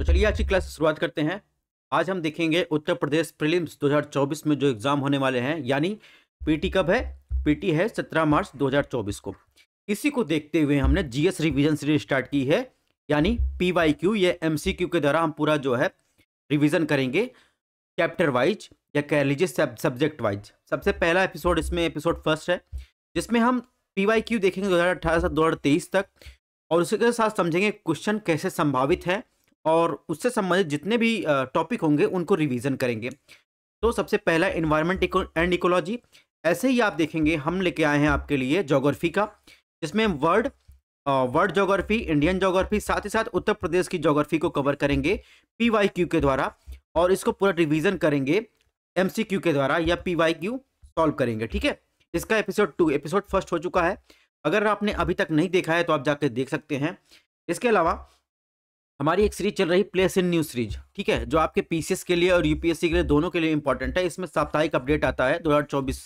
तो चलिए आज की क्लास की शुरुआत करते हैं। आज हम देखेंगे उत्तर प्रदेश प्रीलिम्स 2024 में जो एग्जाम होने वाले हैं, यानी पीटी कब है? पीटी है 17 मार्च 2024 को। इसी को देखते हुए हमने जीएस रिवीजन सीरीज स्टार्ट की है, यानी पीवाईक्यू या एमसीक्यू के द्वारा हम पूरा जो है रिवीजन करेंगे चैप्टर वाइज या कह लीजिए सब्जेक्ट वाइज। सबसे पहला एपिसोड इसमें एपिसोड फर्स्ट है, जिसमें हम पीवाईक्यू देखेंगे 2018 से 2023 तक, और उसी के साथ समझेंगे क्वेश्चन कैसे संभावित है और उससे संबंधित जितने भी टॉपिक होंगे उनको रिवीजन करेंगे। तो सबसे पहला एनवायरनमेंट एंड इकोलॉजी। ऐसे ही आप देखेंगे हम लेके आए हैं आपके लिए ज्योग्राफी का, जिसमें हम वर्ल्ड ज्योग्राफी, इंडियन ज्योग्राफी, साथ ही साथ उत्तर प्रदेश की ज्योग्राफी को कवर करेंगे पीवाईक्यू के द्वारा, और इसको पूरा रिवीजन करेंगे एमसीक्यू के द्वारा या पीवाईक्यू सॉल्व करेंगे। ठीक है, इसका एपिसोड 2 एपिसोड फर्स्ट हो चुका है। अगर आपने अभी तक नहीं देखा है तो आप जाकर देख सकते हैं। इसके अलावा हमारी एक सीरीज चल रही प्लेस इन न्यूज सीरीज, ठीक है, जो आपके पीसीएस के लिए और यूपीएससी के लिए दोनों के लिए इंपॉर्टेंट है। इसमें साप्ताहिक अपडेट आता है, 2024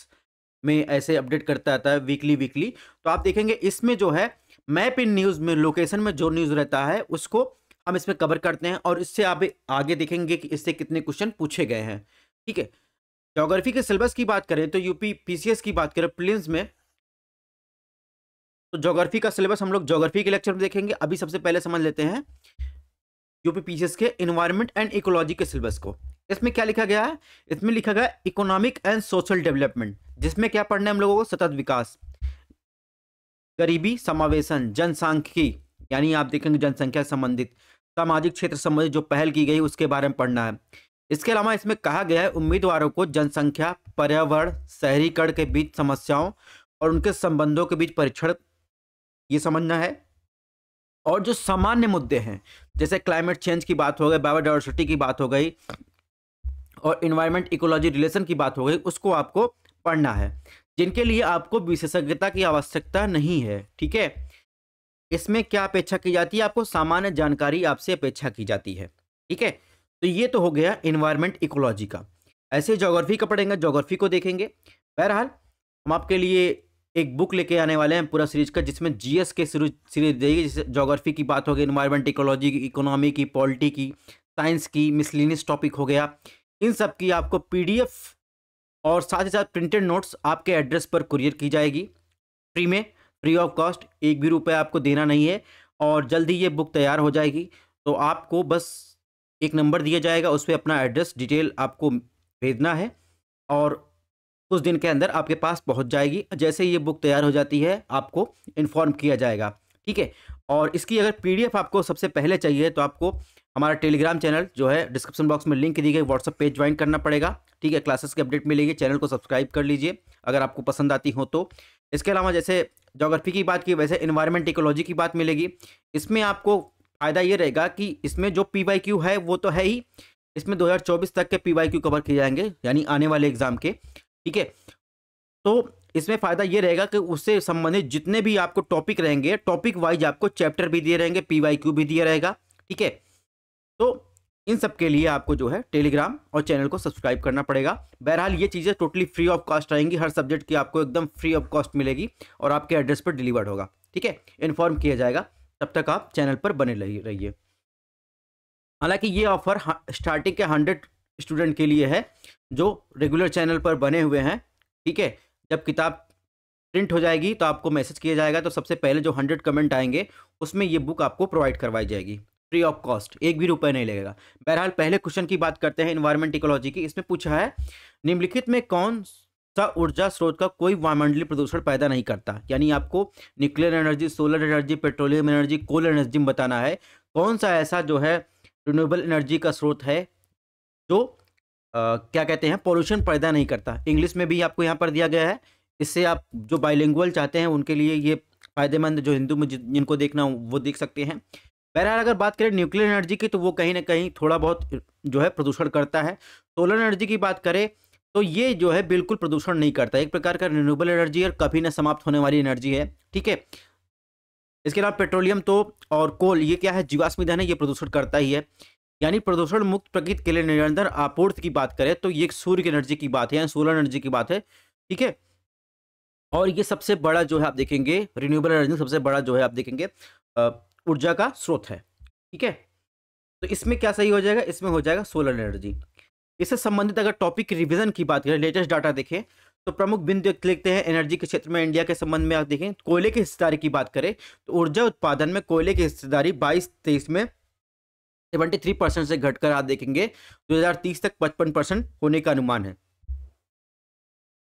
में ऐसे अपडेट करता आता है वीकली। तो आप देखेंगे इसमें जो है मैप इन न्यूज़ में लोकेशन में जो न्यूज़ रहता है उसको हम इसमें कवर करते हैं, और इससे आप आगे देखेंगे कि इससे कितने क्वेश्चन पूछे गए हैं। ठीक है, ज्योग्राफी के सिलेबस की बात करें तो यूपी पीसीएस की बात करें प्रीलिम्स में, तो ज्योग्राफी का सिलेबस हम लोग ज्योग्राफी के लेक्चर में देखेंगे। अभी सबसे पहले समझ लेते हैं यूपी पीसीएस के एनवायरनमेंट एंड इकोलॉजी के सिलेबस को। इसमें क्या लिखा गया है? इसमें लिखा गया इकोनॉमिक एंड सोशल डेवलपमेंट, जिसमें क्या पढ़ना है हम लोगों को? सतत विकास, गरीबी समावेशन, जनसांख्यिकी, यानी आप देखेंगे जनसंख्या संबंधित, सामाजिक क्षेत्र संबंधित जो पहल की गई उसके बारे में पढ़ना है। इसके अलावा इसमें कहा गया है उम्मीदवारों को जनसंख्या, पर्यावरण, शहरीकरण के बीच समस्याओं और उनके संबंधों के बीच परीक्षण ये समझना है, और जो सामान्य मुद्दे हैं जैसे क्लाइमेट चेंज की बात हो गई, बायोडाइवर्सिटी की बात हो गई और इन्वायरमेंट इकोलॉजी रिलेशन की बात हो गई, उसको आपको पढ़ना है, जिनके लिए आपको विशेषज्ञता की आवश्यकता नहीं है। ठीक है, इसमें क्या अपेक्षा की जाती है? आपको सामान्य जानकारी आपसे अपेक्षा की जाती है। ठीक है, तो ये तो हो गया इन्वायरमेंट इकोलॉजी का। ऐसे ही ज्योग्राफी का पढ़ेंगे, ज्योग्राफी को देखेंगे। बहरहाल हम आपके लिए एक बुक लेके आने वाले हैं पूरा सीरीज का, जिसमें जीएस के सीरीज देगी, जैसे ज्योग्राफी की बात होगी, इन्वायरमेंट इकोलॉजी की, इकोनॉमी की, पॉलिटी की, साइंस की, मिसलिनियस टॉपिक हो गया, इन सब की आपको पीडीएफ और साथ ही साथ प्रिंटेड नोट्स आपके एड्रेस पर कुरियर की जाएगी फ्री में, फ्री ऑफ कॉस्ट, एक भी रुपये आपको देना नहीं है, और जल्दी ये बुक तैयार हो जाएगी। तो आपको बस एक नंबर दिया जाएगा, उस पर अपना एड्रेस डिटेल आपको भेजना है और उस दिन के अंदर आपके पास पहुंच जाएगी। जैसे ये बुक तैयार हो जाती है आपको इन्फॉर्म किया जाएगा। ठीक है, और इसकी अगर पीडीएफ आपको सबसे पहले चाहिए तो आपको हमारा टेलीग्राम चैनल जो है डिस्क्रिप्शन बॉक्स में लिंक दी गई, व्हाट्सअप पेज ज्वाइन करना पड़ेगा। ठीक है, क्लासेस के अपडेट मिलेगी, चैनल को सब्सक्राइब कर लीजिए अगर आपको पसंद आती हो तो। इसके अलावा जैसे ज्योग्राफी की बात की वैसे एनवायरमेंट इकोलॉजी की बात मिलेगी। इसमें आपको फ़ायदा ये रहेगा कि इसमें जो पीवाईक्यू है वो तो है ही, इसमें 2024 तक के पीवाईक्यू कवर किए जाएंगे, यानी आने वाले एग्जाम के। ठीक है, तो इसमें फ़ायदा ये रहेगा कि उससे संबंधित जितने भी आपको टॉपिक रहेंगे, टॉपिक वाइज आपको चैप्टर भी दिए रहेंगे, पीवाईक्यू भी दिया रहेगा। ठीक है, तो इन सब के लिए आपको जो है टेलीग्राम और चैनल को सब्सक्राइब करना पड़ेगा। बहरहाल ये चीज़ें टोटली फ्री ऑफ कॉस्ट आएंगी, हर सब्जेक्ट की आपको एकदम फ्री ऑफ कॉस्ट मिलेगी और आपके एड्रेस पर डिलीवर्ड होगा। ठीक है, इन्फॉर्म किया जाएगा, तब तक आप चैनल पर बने रहिए। हालांकि ये ऑफर स्टार्टिंग के 100 स्टूडेंट के लिए है जो रेगुलर चैनल पर बने हुए हैं। ठीक है, जब किताब प्रिंट हो जाएगी तो आपको मैसेज किया जाएगा, तो सबसे पहले जो 100 कमेंट आएंगे उसमें ये बुक आपको प्रोवाइड करवाई जाएगी फ्री ऑफ कॉस्ट, एक भी रुपए नहीं लगेगा। बहरहाल पहले क्वेश्चन की बात करते हैं एनवायरमेंट इकोलॉजी की। इसमें पूछा है निम्नलिखित में कौन सा ऊर्जा स्रोत का कोई वायुमंडलीय प्रदूषण पैदा नहीं करता, यानी आपको nuclear energy, solar energy, petroleum energy, coal energy में बताना है कौन सा ऐसा जो है रिन्यूएबल एनर्जी का स्रोत है जो क्या कहते हैं पॉल्यूशन पैदा नहीं करता। इंग्लिश में भी आपको यहाँ पर दिया गया है, इससे आप जो बाइलिंगुअल चाहते हैं उनके लिए ये फ़ायदेमंद, जो हिंदू में जिनको देखना हो वो देख सकते हैं। बहरहाल अगर बात करें न्यूक्लियर एनर्जी की तो वो कहीं ना कहीं थोड़ा बहुत जो है प्रदूषण करता है। सोलर एनर्जी की बात करें तो ये जो है बिल्कुल प्रदूषण नहीं करता, एक प्रकार का रिन्यूएबल एनर्जी और कभी ना समाप्त होने वाली एनर्जी है। ठीक है, इसके अलावा पेट्रोलियम तो और कोल ये क्या है जीवाश्म ईंधन है, ये प्रदूषण करता ही है। यानी प्रदूषण मुक्त प्रकृति के लिए निरंतर आपूर्ति की बात करें तो ये सूर्य की एनर्जी की बात है, यानी सोलर एनर्जी की बात है। ठीक है, और ये सबसे बड़ा जो है आप देखेंगे रिन्यूएबल एनर्जी सबसे बड़ा जो है आप देखेंगे ऊर्जा का स्रोत है। ठीक है, तो इसमें क्या सही हो जाएगा, इसमें हो जाएगा सोलर एनर्जी। इससे संबंधित अगर टॉपिक की रिविजन की बात करें, लेटेस्ट डाटा देखें तो प्रमुख बिंदु लिखते हैं एनर्जी के क्षेत्र में इंडिया के संबंध में। आप देखें कोयले की हिस्सेदारी की बात करें तो ऊर्जा उत्पादन में कोयले की हिस्सेदारी 22-23 में 73% से घटकर आप देखेंगे 2030 तक 55% होने का अनुमान है।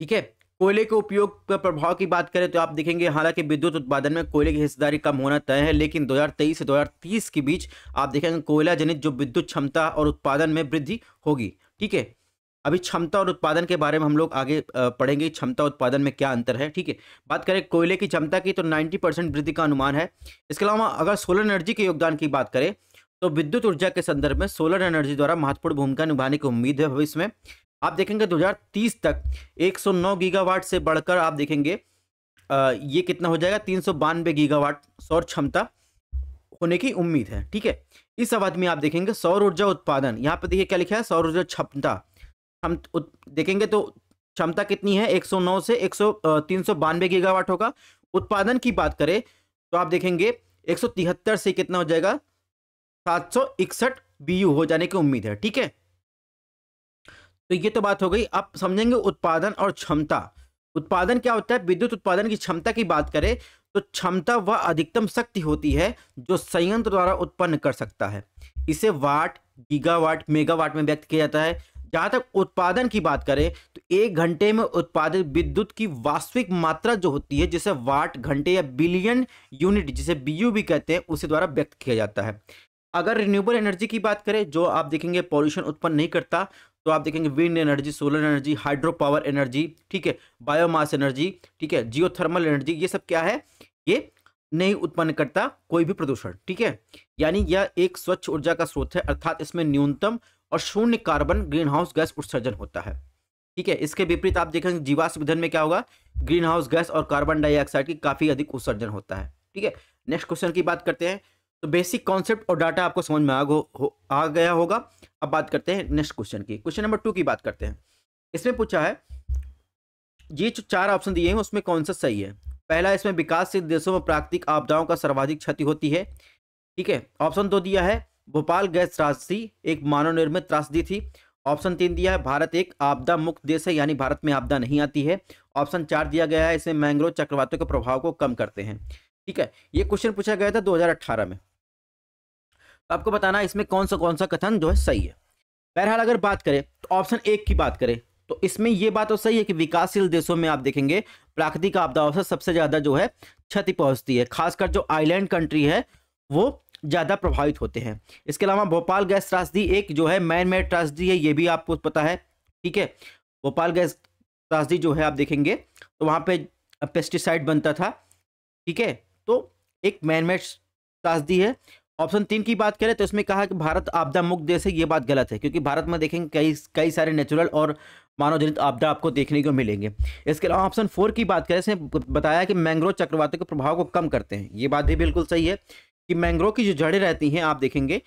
ठीक है, कोयले के उपयोग पर प्रभाव की बात करें तो आप देखेंगे हालांकि विद्युत उत्पादन में कोयले की हिस्सेदारी कम होना तय है, लेकिन 2023 से 2030 के बीच आप देखेंगे कोयला जनित जो विद्युत क्षमता और उत्पादन में वृद्धि होगी। ठीक है, अभी क्षमता और उत्पादन के बारे में हम लोग आगे पढ़ेंगे, क्षमता उत्पादन में क्या अंतर है। ठीक है, बात करें कोयले की क्षमता की तो 90% वृद्धि का अनुमान है। इसके अलावा अगर सोलर एनर्जी के योगदान की बात करें तो विद्युत ऊर्जा के संदर्भ में सोलर एनर्जी द्वारा महत्वपूर्ण भूमिका निभाने की उम्मीद है। भविष्य में आप देखेंगे 2030 तक 109 गीगावाट से बढ़कर आप देखेंगे ये कितना हो जाएगा 392 गीगावाट सौर क्षमता होने की उम्मीद है। ठीक है, इस अवधि में आप देखेंगे सौर ऊर्जा उत्पादन, यहाँ पे देखिए क्या लिखा है सौर ऊर्जा क्षमता, हम देखेंगे तो क्षमता कितनी है 109 से 392 गीगावाट होगा। उत्पादन की बात करें तो आप देखेंगे 173 से कितना हो जाएगा 761 BU हो जाने की उम्मीद है। ठीक है, तो ये तो बात हो गई। अब समझेंगे उत्पादन और क्षमता। उत्पादन क्या होता है, विद्युत उत्पादन की क्षमता की बात करें तो क्षमता वह अधिकतम शक्ति होती है जो संयंत्र द्वारा उत्पन्न कर सकता है। इसे वाट, गीगावाट, मेगावाट में व्यक्त किया जाता है। जहां तक उत्पादन की बात करें तो एक घंटे में उत्पादित विद्युत की वास्तविक मात्रा जो होती है जिसे वाट घंटे या बिलियन यूनिट जिसे BU भी कहते हैं उसे द्वारा व्यक्त किया जाता है। अगर रिन्यूएबल एनर्जी की बात करें जो आप देखेंगे पॉल्यूशन उत्पन्न नहीं करता तो आप देखेंगे wind energy, solar energy, hydro power energy, ठीक है, बायोमास एनर्जी, ठीक है, जियोथर्मल एनर्जी, ये सब क्या है, ये नहीं उत्पन्न करता कोई भी प्रदूषण। ठीक है, यानी यह एक स्वच्छ ऊर्जा का स्रोत है, अर्थात इसमें न्यूनतम और शून्य कार्बन ग्रीन हाउस गैस उत्सर्जन होता है। ठीक है, इसके विपरीत आप देखेंगे जीवाश्म ईंधन में क्या होगा, ग्रीन हाउस गैस और कार्बन डाइऑक्साइड की काफी अधिक उत्सर्जन होता है। ठीक है, नेक्स्ट क्वेश्चन की बात करते हैं। तो बेसिक कॉन्सेप्ट और डाटा आपको समझ में आ गया होगा। अब बात करते हैं नेक्स्ट क्वेश्चन की, क्वेश्चन नंबर 2 की बात करते हैं। इसमें पूछा है ये जो 4 ऑप्शन दिए हैं उसमें कौन सा सही है। पहला, इसमें विकासशील देशों में प्राकृतिक आपदाओं का सर्वाधिक क्षति होती है। ठीक है, ऑप्शन 2 दिया है भोपाल गैस त्रासदी एक मानव निर्मित त्रासदी थी। ऑप्शन 3 दिया है भारत एक आपदा मुक्त देश है यानी भारत में आपदा नहीं आती है। ऑप्शन 4 दिया गया है इसमें मैंग्रोव चक्रवातों के प्रभाव को कम करते हैं। ठीक है, ये क्वेश्चन पूछा गया था 2018 में। आपको बताना है इसमें कौन सा कथन जो है सही है। बहरहाल अगर बात करें तो ऑप्शन 1 की बात करें तो इसमें ये बात तो सही है कि विकासशील देशों में आप देखेंगे प्राकृतिक आपदाओं से सबसे ज्यादा जो है क्षति पहुंचती है, खासकर जो आइलैंड कंट्री है वो ज्यादा प्रभावित होते हैं। इसके अलावा भोपाल गैस त्रासदी एक जो है मैन मेड त्रासदी है, ये भी आपको पता है। ठीक है, भोपाल गैस त्रासदी जो है आप देखेंगे तो वहां पे पेस्टिसाइड बनता था। ठीक है, तो एक मैन मेड त्रासदी है। ऑप्शन 3 की बात करें तो इसमें कहा कि भारत आपदा मुक्त देश है, ये बात गलत है क्योंकि भारत में देखेंगे कई सारे नेचुरल और मानवजनित आपदा आपको देखने को मिलेंगे। इसके अलावा ऑप्शन 4 की बात करें इसमें बताया कि मैंग्रोव चक्रवातों के प्रभाव को कम करते हैं, ये बात भी बिल्कुल सही है कि मैंग्रोव की जो जड़ें रहती हैं आप देखेंगे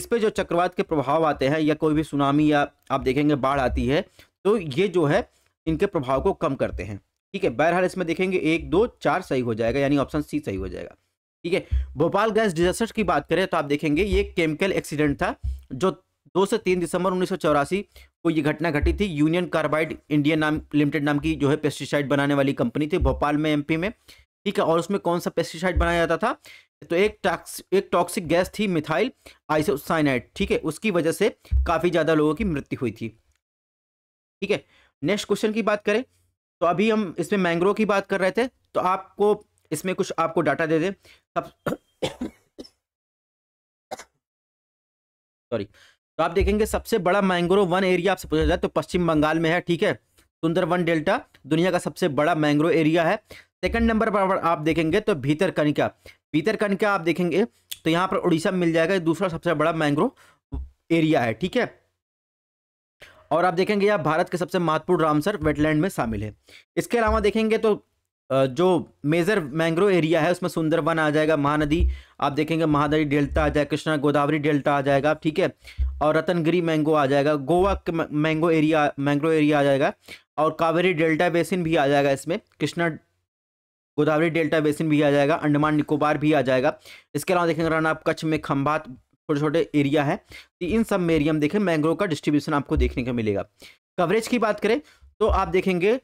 इस पर जो चक्रवात के प्रभाव आते हैं या कोई भी सुनामी या आप देखेंगे बाढ़ आती है तो ये जो है इनके प्रभाव को कम करते हैं। ठीक है, बहरहाल इसमें देखेंगे 1, 2, 4 सही हो जाएगा यानी ऑप्शन C सही हो जाएगा। ठीक है, भोपाल गैस डिजास्टर की बात करें तो आप देखेंगे ये केमिकल एक्सीडेंट था जो 2 से 3 दिसंबर 1984 को ये घटना घटी थी। यूनियन कार्बाइड इंडिया नाम लिमिटेड नाम की जो है पेस्टिसाइड बनाने वाली कंपनी थी भोपाल में MP में। ठीक है, और उसमें कौन सा पेस्टिसाइड बनाया जाता था तो एक टॉक्सिक गैस थी मिथाइल आइसोसाइनाइड। ठीक है, उसकी वजह से काफ़ी ज़्यादा लोगों की मृत्यु हुई थी। ठीक है, नेक्स्ट क्वेश्चन की बात करें तो अभी हम इसमें मैंग्रोव की बात कर रहे थे तो आपको इसमें कुछ आपको डाटा दे दें। सॉरी, तो आप देखेंगे सबसे बड़ा मैंग्रोव वन एरिया आपसे पूछा जाए तो पश्चिम बंगाल में है। ठीक है, सुंदरवन डेल्टा दुनिया का सबसे बड़ा मैंग्रोव एरिया है। सेकंड नंबर पर आप देखेंगे तो भीतरकनिका आप देखेंगे तो यहाँ पर उड़ीसा मिल जाएगा, दूसरा सबसे बड़ा मैंग्रोव एरिया है। ठीक है, और आप देखेंगे यह भारत के सबसे महत्वपूर्ण रामसर वेटलैंड में शामिल है। इसके अलावा देखेंगे तो जो मेजर मैंग्रोव एरिया है उसमें सुंदरवन आ जाएगा, महानदी आप देखेंगे महानदी डेल्टा आ जाएगा, कृष्णा गोदावरी डेल्टा आ जाएगा। ठीक है, और रतनगिरी मैंगो आ जाएगा, गोवा मैंग्रोव एरिया आ जाएगा और कावेरी डेल्टा बेसिन भी आ जाएगा, इसमें कृष्णा गोदावरी डेल्टा बेसिन भी आ जाएगा, अंडमान निकोबार भी आ जाएगा। इसके अलावा देखेंगे रण आप कच्छ में खंभात छोटे छोटे एरिया है, तो इन सब में एरिया में देखें मैंग्रोव का डिस्ट्रीब्यूशन आपको देखने को मिलेगा। कवरेज की बात करें तो आप देखेंगे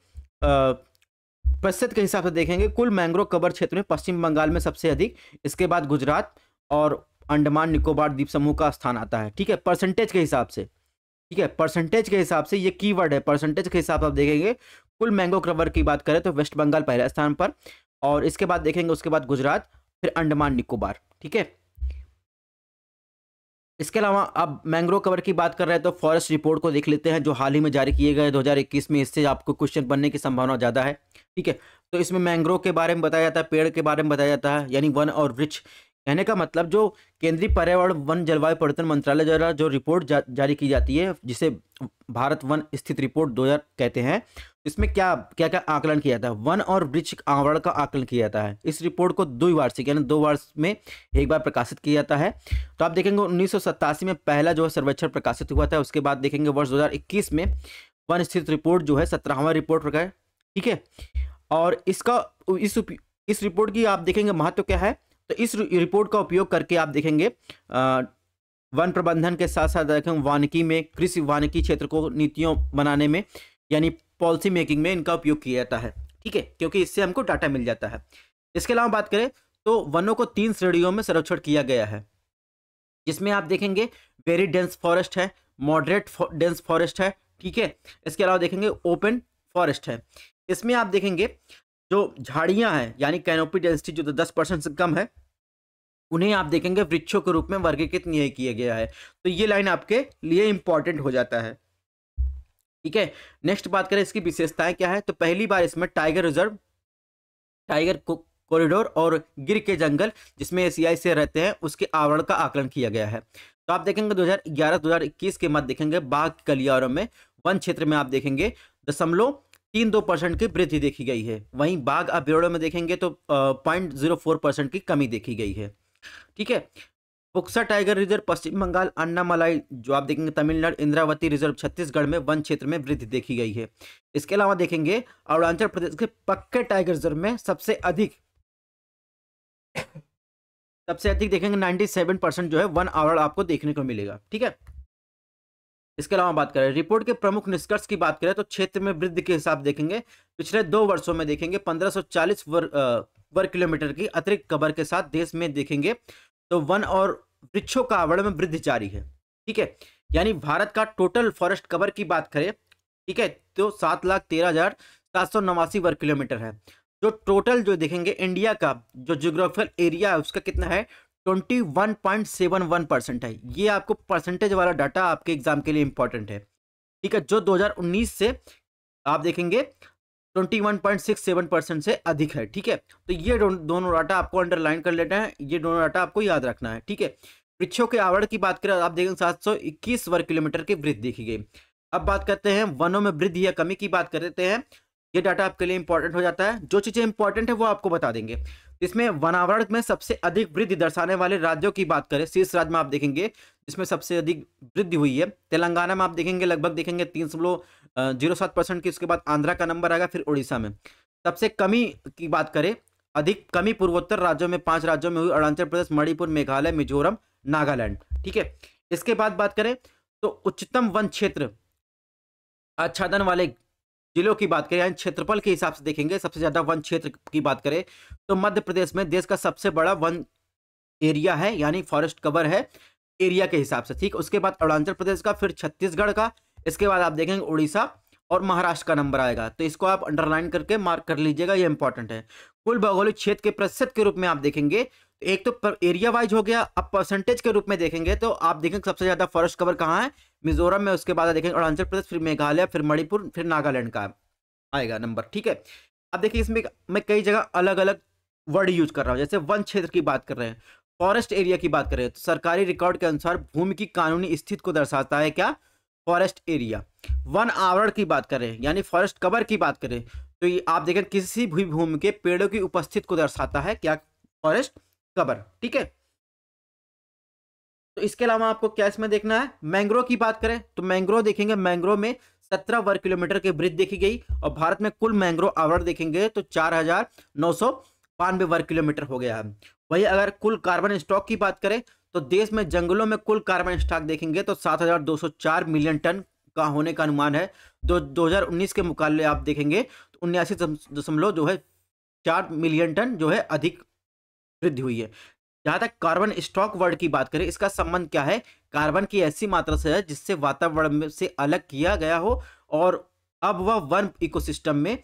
प्रतिशत के हिसाब से देखेंगे कुल मैंग्रोव कवर क्षेत्र में पश्चिम बंगाल में सबसे अधिक, इसके बाद गुजरात और अंडमान निकोबार द्वीप समूह का स्थान आता है। ठीक है, परसेंटेज के हिसाब से, ठीक है परसेंटेज के हिसाब से, ये कीवर्ड है परसेंटेज के हिसाब से आप देखेंगे कुल मैंग्रोव कवर की बात करें तो वेस्ट बंगाल पहले स्थान पर, और इसके बाद देखेंगे उसके बाद गुजरात, फिर अंडमान निकोबार। ठीक है, इसके अलावा आप मैंग्रोव कवर की बात कर रहे हैं तो फॉरेस्ट रिपोर्ट को देख लेते हैं जो हाल ही में जारी किए गए 2021 में, इससे आपको क्वेश्चन बनने की संभावना ज़्यादा है। ठीक है, तो इसमें मैंग्रोव के बारे में बताया जाता है, पेड़ के बारे में बताया जाता है, यानी वन और वृक्ष। कहने का मतलब जो केंद्रीय पर्यावरण वन जलवायु परिवर्तन मंत्रालय द्वारा जो रिपोर्ट जारी की जाती है जिसे भारत वन स्थित रिपोर्ट 2000 कहते हैं, इसमें क्या क्या क्या आकलन किया जाता है, वन और वृक्ष आवरण का आकलन किया जाता है। इस रिपोर्ट को द्विवार्षिक यानी 2 वर्ष में एक बार प्रकाशित किया जाता है। तो आप देखेंगे 1987 में पहला जो है सर्वेक्षण प्रकाशित हुआ था, उसके बाद देखेंगे वर्ष 2021 में वन स्थित रिपोर्ट जो है 17वां रिपोर्ट प्रकाशित। ठीक है, और इसका इस रिपोर्ट की आप देखेंगे महत्व क्या है, तो इस रिपोर्ट का उपयोग करके आप देखेंगे वन प्रबंधन के साथ साथ देखेंगे वानिकी में, कृषि वानिकी क्षेत्र को नीतियों बनाने में यानी पॉलिसी मेकिंग में इनका उपयोग किया जाता है। ठीक है, क्योंकि इससे हमको डाटा मिल जाता है। इसके अलावा बात करें तो वनों को 3 श्रेणियों में संरक्षण किया गया है, जिसमें आप देखेंगे वेरी डेंस फॉरेस्ट है, मॉडरेट डेंस फॉरेस्ट है, ठीक है, इसके अलावा देखेंगे ओपन फॉरेस्ट है। इसमें आप देखेंगे जो झाड़ियाँ हैं यानी कैनोपी डेंसिटी जो 10% से कम है, उन्हें आप देखेंगे वृक्षों के रूप में वर्गीकृत नहीं किया गया है। तो ये लाइन आपके लिए इंपॉर्टेंट हो जाता है। ठीक है, नेक्स्ट बात करें इसकी विशेषताएं क्या है, तो पहली बार इसमें टाइगर रिजर्व, टाइगर कॉरिडोर और गिर के जंगल जिसमें एशियाई से रहते हैं उसके आवरण का आकलन किया गया है। तो आप देखेंगे 2011-2021 के मध्य देखेंगे बाघ कलियारों में वन क्षेत्र में आप देखेंगे 0.32% की वृद्धि देखी गई है, वहीं बाघ अभ्यारण्यों में देखेंगे तो 0.04% की कमी देखी गई है। ठीक है, बुक्सा टाइगर रिजर्व पश्चिम बंगाल, अन्नामलाई जो आप देखेंगे तमिलनाडु, इंद्रावती रिजर्व छत्तीसगढ़ में वन क्षेत्र में वृद्धि देखी गई है। इसके अलावा देखेंगे अरुणाचल प्रदेश के पक्के टाइगर रिजर्व में सबसे अधिक देखेंगे 97% जो है वन आवरण आपको देखने को मिलेगा। ठीक है, इसके अलावा बात करें रिपोर्ट के प्रमुख निष्कर्ष की बात करें तो क्षेत्र में वृद्धि के हिसाब देखेंगे पिछले 2 वर्षों में देखेंगे 1540 वर्ग किलोमीटर की अतिरिक्त कवर के साथ देश में देखेंगे तो वन और वृक्षों का आवरण में वृद्धि जारी है। ठीक है, यानी भारत का टोटल फॉरेस्ट कवर की बात करें, ठीक है, तो 7,13,789 वर्ग किलोमीटर है, जो टोटल जो देखेंगे इंडिया का जो ज्योग्राफिकल एरिया है उसका कितना है 21.71% है। ये आपको परसेंटेज वाला डाटा आपके एग्जाम के लिए इंपॉर्टेंट है। ठीक है, जो 2019 से आप देखेंगे 21.67% से अधिक है। ठीक है, तो ये दोनों डाटा आपको अंडरलाइन कर लेना है, ये दोनों डाटा आपको याद रखना है। ठीक है, वृक्षों के आवरण की बात करें आप देखेंगे 721 वर्ग किलोमीटर की वृद्धि देखी गई। अब बात करते हैं वनों में वृद्धि या कमी की बात करते हैं, ये डाटा आपके लिए इंपॉर्टेंट हो जाता है। जो चीज़ें इंपॉर्टेंट है वो आपको बता देंगे। इसमें वनावरण में सबसे अधिक वृद्धि दर्शाने वाले राज्यों की बात करें, शीर्ष राज्य में आप देखेंगे जिसमें सबसे अधिक वृद्धि हुई है तेलंगाना में आप देखेंगे लगभग देखेंगे 3.07% की, उसके बाद आंध्रा का नंबर आएगा, फिर उड़ीसा में। सबसे कमी की बात करें, अधिक कमी पूर्वोत्तर राज्यों में 5 राज्यों में हुई, अरुणाचल प्रदेश, मणिपुर, मेघालय, मिजोरम, नागालैंड। ठीक है, इसके बाद बात करें तो उच्चतम वन क्षेत्र आच्छादन वाले जिलों की बात करें यानी क्षेत्रफल के हिसाब से देखेंगे सबसे ज़्यादा वन क्षेत्र की बात करें तो मध्य प्रदेश में देश का सबसे बड़ा वन एरिया है यानी फॉरेस्ट कवर है एरिया के हिसाब से। ठीक, उसके बाद अरुणाचल प्रदेश का, फिर छत्तीसगढ़ का, इसके बाद आप देखेंगे उड़ीसा और महाराष्ट्र का नंबर आएगा। तो इसको आप अंडरलाइन करके मार्क कर लीजिएगा, ये इंपॉर्टेंट है। कुल भौगोलिक क्षेत्र के प्रतिशत के रूप में आप देखेंगे एक तो एरिया वाइज हो गया, अब परसेंटेज के रूप में देखेंगे तो आप देखेंगे सबसे ज़्यादा फॉरेस्ट कवर कहाँ है, मिजोरम में, उसके बाद देखेंगे अरुणाचल प्रदेश, फिर मेघालय, फिर मणिपुर, फिर नागालैंड का आएगा नंबर। ठीक है, अब देखिए इसमें मैं कई जगह अलग अलग वर्ड यूज कर रहा हूँ, जैसे वन क्षेत्र की बात कर रहे हैं, फॉरेस्ट एरिया की बात कर रहे हैं, तो सरकारी रिकॉर्ड के अनुसार भूमि की कानूनी स्थिति को दर्शाता है क्या फॉरेस्ट एरिया। वन आवरण की बात करें यानी फॉरेस्ट कवर की बात करें तो ये आप देखें किसी भी भूमि के पेड़ों की उपस्थिति को दर्शाता है क्या फॉरेस्ट कवर। ठीक है, तो इसके अलावा आपको क्या इसमें देखना है, मैंग्रोव की बात करें तो मैंग्रोव देखेंगे, मैंग्रोव में 17 वर्ग किलोमीटर की वृद्धि देखी गई और भारत में कुल मैंग्रोव आवरण देखेंगे तो 4,992 वर्ग किलोमीटर हो गया है। वही अगर कुल कार्बन स्टॉक की बात करें तो देश में जंगलों में कुल कार्बन स्टॉक देखेंगे तो 7,204 मिलियन टन का होने का अनुमान है। 2019 के मुकाबले आप देखेंगे तो 79.4 मिलियन टन जो है अधिक वृद्धि हुई है। जहाँ तक कार्बन स्टॉक वर्ड की बात करें, इसका संबंध क्या है? कार्बन की ऐसी मात्रा से है जिससे वातावरण से अलग किया गया हो और अब वह वन इकोसिस्टम में